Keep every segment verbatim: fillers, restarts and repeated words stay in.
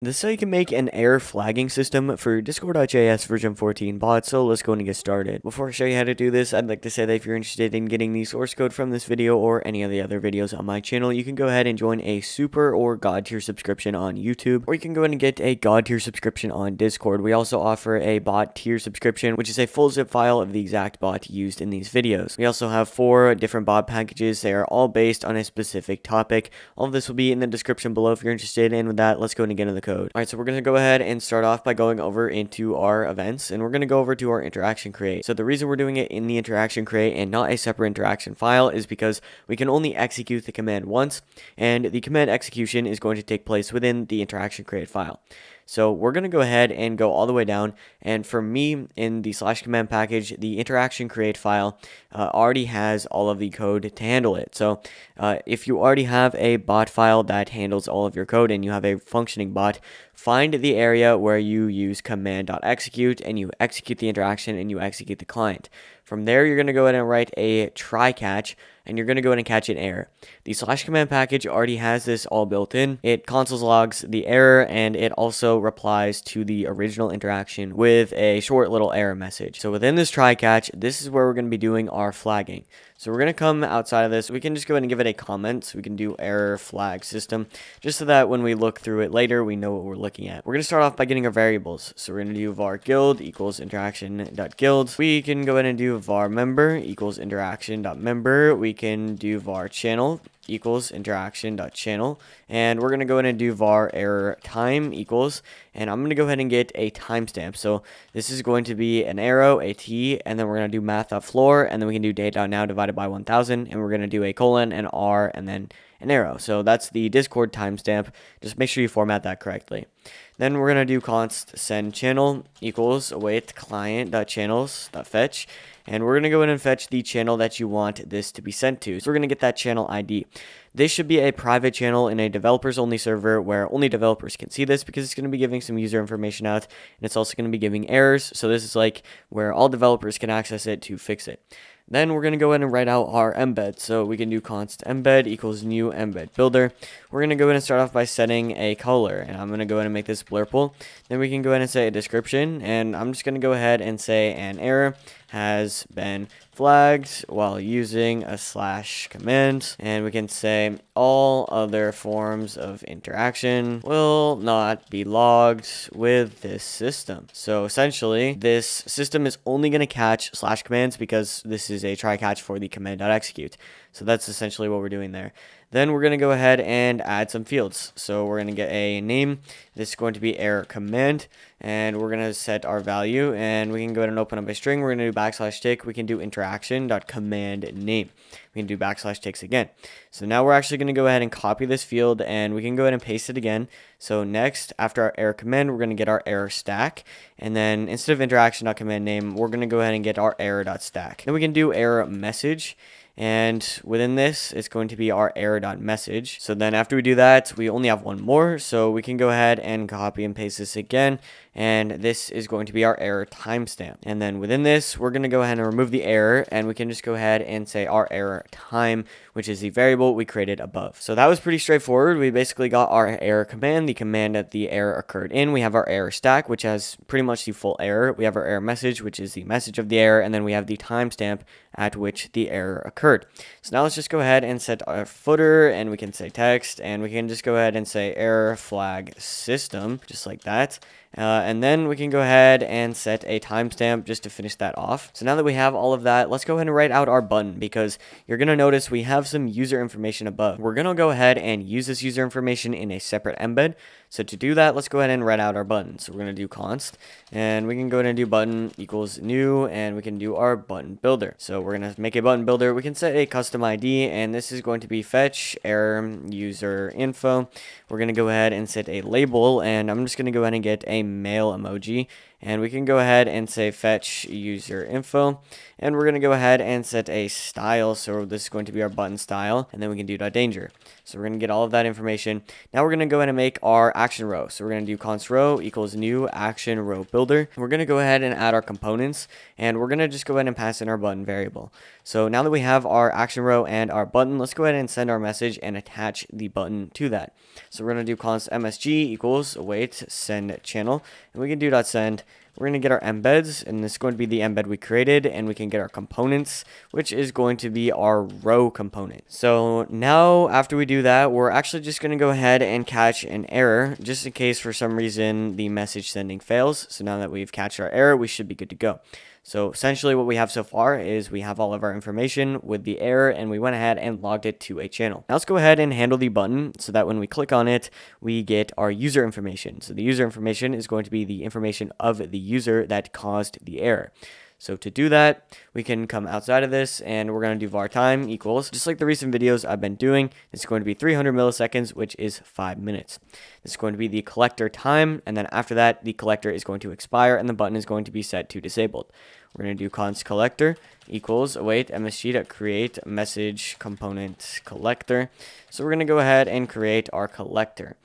This is how you can make an error flagging system for Discord.js version fourteen bots, so let's go and get started. Before I show you how to do this, I'd like to say that if you're interested in getting the source code from this video or any of the other videos on my channel, you can go ahead and join a super or god tier subscription on YouTube, or you can go ahead and get a god tier subscription on Discord. We also offer a bot tier subscription, which is a full zip file of the exact bot used in these videos. We also have four different bot packages. They are all based on a specific topic. All of this will be in the description below if you're interested, and with that, let's go ahead and get into the code. All right, so we're going to go ahead and start off by going over into our events, and we're going to go over to our interaction create. So the reason we're doing it in the interaction create and not a separate interaction file is because we can only execute the command once, and the command execution is going to take place within the interaction create file. So we're going to go ahead and go all the way down, and for me, in the slash command package, the interaction create file uh, already has all of the code to handle it. So uh, if you already have a bot file that handles all of your code and you have a functioning bot, find the area where you use command.execute and you execute the interaction and you execute the client. From there, you're going to go ahead and write a try catch, and you're going to go ahead and catch an error. The slash command package already has this all built in. It consoles logs the error, and it also replies to the original interaction with a short little error message. So within this try catch, this is where we're going to be doing our flagging. So we're going to come outside of this. We can just go ahead and give it a comment. So we can do error flag system, just so that when we look through it later, we know what we're looking at. We're going to start off by getting our variables. So we're going to do var guild equals interaction.guild. We can go ahead and do var member equals interaction.member. We can do var channel equals interaction.channel, and we're going to go ahead and do var error time equals, and I'm going to go ahead and get a timestamp. So this is going to be an arrow, a T, and then we're going to do math.floor, and then we can do day.now divided by one thousand, and we're going to do a colon, an R, and then an arrow. So that's the Discord timestamp. Just make sure you format that correctly. Then we're going to do const send channel equals await client.channels.fetch, and we're going to go in and fetch the channel that you want this to be sent to. So we're going to get that channel I D. This should be a private channel in a developers only server where only developers can see this, because it's going to be giving some user information out, and it's also going to be giving errors. So this is like where all developers can access it to fix it. Then we're going to go in and write out our embed. So we can do const embed equals new embed builder. We're going to go in and start off by setting a color, and I'm going to go in and make this blurple. Then we can go in and say a description, and I'm just going to go ahead and say an error has been flagged while using a slash command, and we can say all other forms of interaction will not be logged with this system. So essentially, this system is only going to catch slash commands because this is a try catch for the command.execute. So that's essentially what we're doing there. Then we're going to go ahead and add some fields. So we're going to get a name. This is going to be error command, and we're going to set our value, and we can go ahead and open up a string. We're going to do backslash tick. We can do interaction.command name. We can do backslash ticks again. So now we're actually going to go ahead and copy this field, and we can go ahead and paste it again. So next, after our error command, we're going to get our error stack. And then instead of interaction.command name, we're going to go ahead and get our error.stack. Then we can do error message. And within this, it's going to be our error.message. So then after we do that, we only have one more. So we can go ahead and copy and paste this again. And this is going to be our error timestamp. And then within this, we're going to go ahead and remove the error. And we can just go ahead and say our error time, which is the variable we created above. So that was pretty straightforward. We basically got our error command, the command that the error occurred in. We have our error stack, which has pretty much the full error. We have our error message, which is the message of the error. And then we have the timestamp at which the error occurred. So now let's just go ahead and set our footer, and we can say text, and we can just go ahead and say error flag system, just like that. Uh, and then we can go ahead and set a timestamp just to finish that off. So now that we have all of that, let's go ahead and write out our button, because you're going to notice we have some user information above. We're going to go ahead and use this user information in a separate embed. So to do that, let's go ahead and write out our button. So we're going to do const, and we can go ahead and do button equals new, and we can do our button builder. So we're going to make a button builder. We can set a custom I D, and this is going to be fetch error user info. We're going to go ahead and set a label, and I'm just going to go ahead and get a mail emoji, And we can go ahead and say fetch user info, and we're going to go ahead and set a style. So this is going to be our button style, and then we can do .danger. So we're going to get all of that information. Now we're going to go ahead and make our action row. So we're going to do const row equals new action row builder. We're going to go ahead and add our components, and we're going to just go ahead and pass in our button variable. So now that we have our action row and our button, let's go ahead and send our message and attach the button to that. So we're going to do const msg equals wait send channel, and we can do .send. We're going to get our embeds, and this is going to be the embed we created, and we can get our components, which is going to be our row component. So now after we do that, we're actually just going to go ahead and catch an error just in case for some reason the message sending fails. So now that we've catched our error, we should be good to go. So essentially what we have so far is we have all of our information with the error, and we went ahead and logged it to a channel. Now let's go ahead and handle the button so that when we click on it, we get our user information. So the user information is going to be the information of the user that caused the error. So to do that, we can come outside of this, and we're going to do var time equals, just like the recent videos I've been doing, it's going to be three hundred milliseconds, which is five minutes. This is going to be the collector time, and then after that, the collector is going to expire, and the button is going to be set to disabled. We're going to do const collector equals, wait, msg.create message component collector. So we're going to go ahead and create our collector.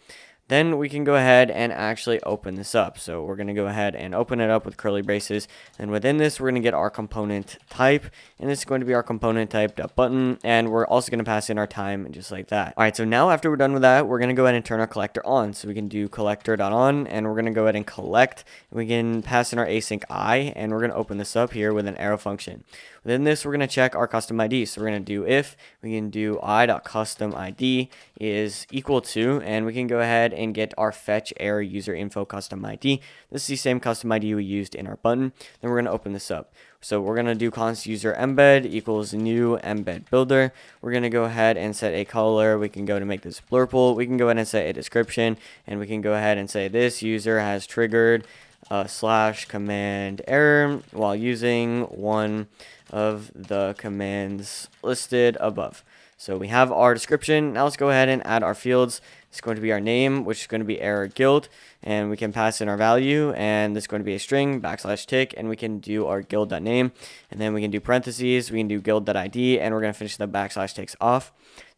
Then we can go ahead and actually open this up. So we're going to go ahead and open it up with curly braces. And within this, we're going to get our component type. And this is going to be our component type.button. And we're also going to pass in our time just like that. All right, so now after we're done with that, we're going to go ahead and turn our collector on. So we can do collector.on, and we're going to go ahead and collect. We can pass in our async I, and we're going to open this up here with an arrow function. Within this, we're going to check our custom I D. So we're going to do if, we can do I.custom I D is equal to, and we can go ahead and get our fetch error user info custom I D. This is the same custom I D we used in our button. Then we're going to open this up. So we're going to do const user embed equals new embed builder. We're going to go ahead and set a color. We can go to make this blurple. We can go ahead and set a description, and we can go ahead and say this user has triggered uh, slash command error while using one of the commands listed above. So we have our description. Now let's go ahead and add our fields. It's going to be our name, which is going to be error guild, and we can pass in our value, and this is going to be a string backslash tick, and we can do our guild.name, and then we can do parentheses, we can do guild.id, and we're going to finish the backslash ticks off.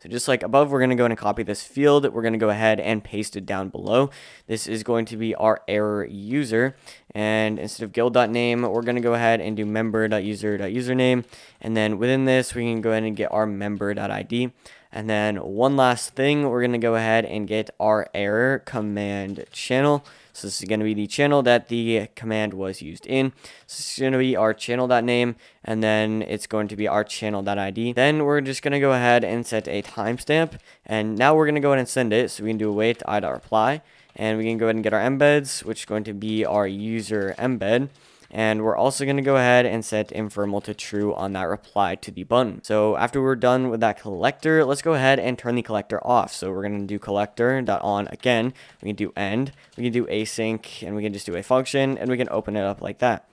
So just like above, we're going to go and copy this field. We're going to go ahead and paste it down below. This is going to be our error user, and instead of guild.name, we're going to go ahead and do member.user.username, and then within this, we can go ahead and get our member.id. And then one last thing, we're going to go ahead and get our error command channel. So this is going to be the channel that the command was used in. So this is going to be our channel.name, and then it's going to be our channel.id. Then we're just going to go ahead and set a timestamp. And now we're going to go ahead and send it. So we can do await i.reply, and we can go ahead and get our embeds, which is going to be our user embed. And we're also going to go ahead and set infirmal to true on that reply to the button. So after we're done with that collector, let's go ahead and turn the collector off. So we're going to do collector.on again. We can do end, we can do async, and we can just do a function, and we can open it up like that.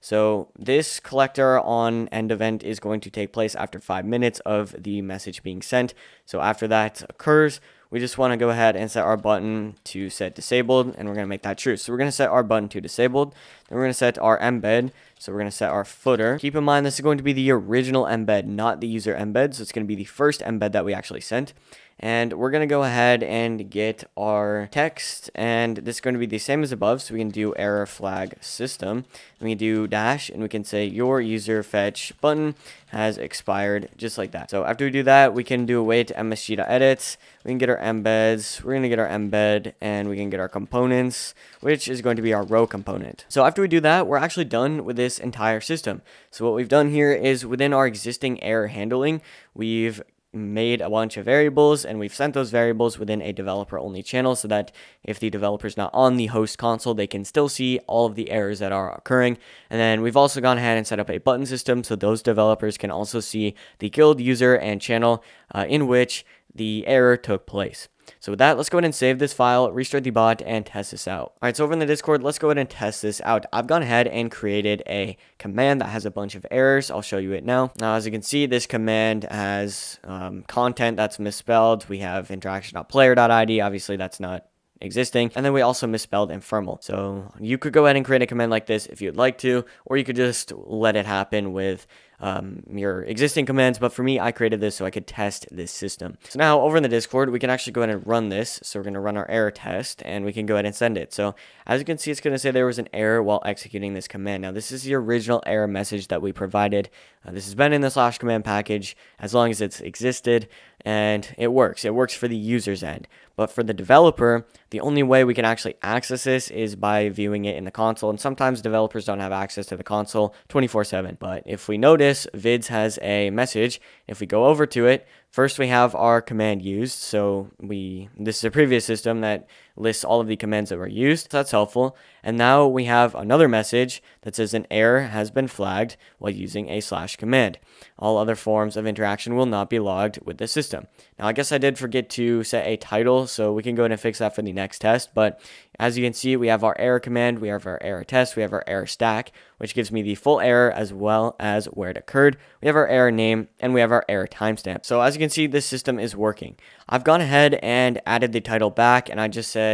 So this collector on end event is going to take place after five minutes of the message being sent. So after that occurs, we just want to go ahead and set our button to set disabled, and we're going to make that true. So we're going to set our button to disabled. Then we're going to set our embed. So we're going to set our footer. Keep in mind, this is going to be the original embed, not the user embed. So it's going to be the first embed that we actually sent. And we're going to go ahead and get our text. And this is going to be the same as above. So we can do error flag system. And we do dash, and we can say your user fetch button has expired, just like that. So after we do that, we can do await msg.edits. We can get our embeds. We're going to get our embed, and we can get our components, which is going to be our row component. So after we do that, we're actually done with this entire system. So what we've done here is within our existing error handling, we've made a bunch of variables, and we've sent those variables within a developer only channel so that if the developer's not on the host console, they can still see all of the errors that are occurring. And then we've also gone ahead and set up a button system so those developers can also see the guild, user, and channel uh, in which the error took place. So with that, let's go ahead and save this file, restart the bot, and test this out. All right, so over in the Discord, let's go ahead and test this out. I've gone ahead and created a command that has a bunch of errors. I'll show you it now. Now, as you can see, this command has um, content that's misspelled. We have interaction.player.id. Obviously, that's not existing. And then we also misspelled infernal. So you could go ahead and create a command like this if you'd like to, or you could just let it happen with um, your existing commands. But for me, I created this so I could test this system. So now over in the Discord, we can actually go ahead and run this. So we're going to run our error test and we can go ahead and send it. So as you can see, it's going to say there was an error while executing this command. Now this is the original error message that we provided. Uh, this has been in the slash command package as long as it's existed, and it works. It works for the user's end. But for the developer, the only way we can actually access this is by viewing it in the console. And sometimes developers don't have access to the console twenty-four seven. But if we notice, vids has a message. If we go over to it, first we have our command used. So we this is a previous system that lists all of the commands that were used. So that's helpful. And now we have another message that says an error has been flagged while using a slash command. All other forms of interaction will not be logged with the system. Now I guess I did forget to set a title, so we can go ahead and fix that for the next test. But as you can see, we have our error command, we have our error test, we have our error stack, which gives me the full error as well as where it occurred. We have our error name and we have our error timestamp. So as you can see, this system is working. I've gone ahead and added the title back, and I just said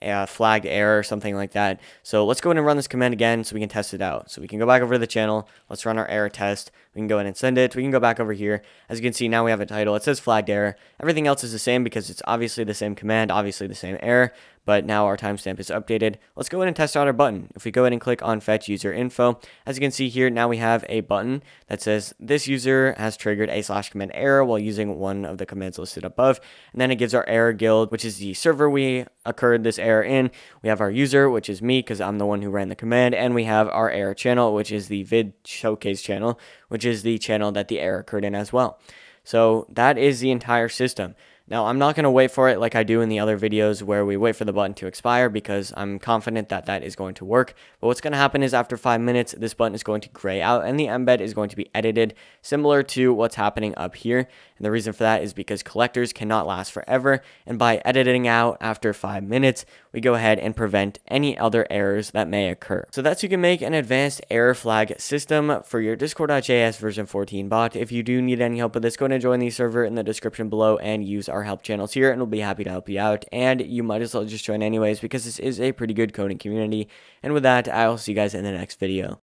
uh, flagged error or something like that. So let's go ahead and run this command again so we can test it out. So we can go back over to the channel. Let's run our error test. We can go ahead and send it. We can go back over here. As you can see, now we have a title. It says flagged error. Everything else is the same because it's obviously the same command, obviously the same error. But now our timestamp is updated. Let's go ahead and test out our button. If we go ahead and click on fetch user info, as you can see here, now we have a button that says this user has triggered a slash command error while using one of the commands listed above. And then it gives our error guild, which is the server we occurred this error in. We have our user, which is me, because I'm the one who ran the command. And we have our error channel, which is the vid showcase channel, which is the channel that the error occurred in as well. So that is the entire system. Now, I'm not going to wait for it like I do in the other videos where we wait for the button to expire, because I'm confident that that is going to work. But what's going to happen is after five minutes, this button is going to gray out and the embed is going to be edited, similar to what's happening up here. And the reason for that is because collectors cannot last forever. And by editing out after five minutes, we go ahead and prevent any other errors that may occur. So that's how you can make an advanced error flag system for your Discord.js version fourteen bot. If you do need any help with this, go ahead and join the server in the description below and use our help channels here, and we'll be happy to help you out. And you might as well just join anyways, because this is a pretty good coding community. And with that, I'll see you guys in the next video.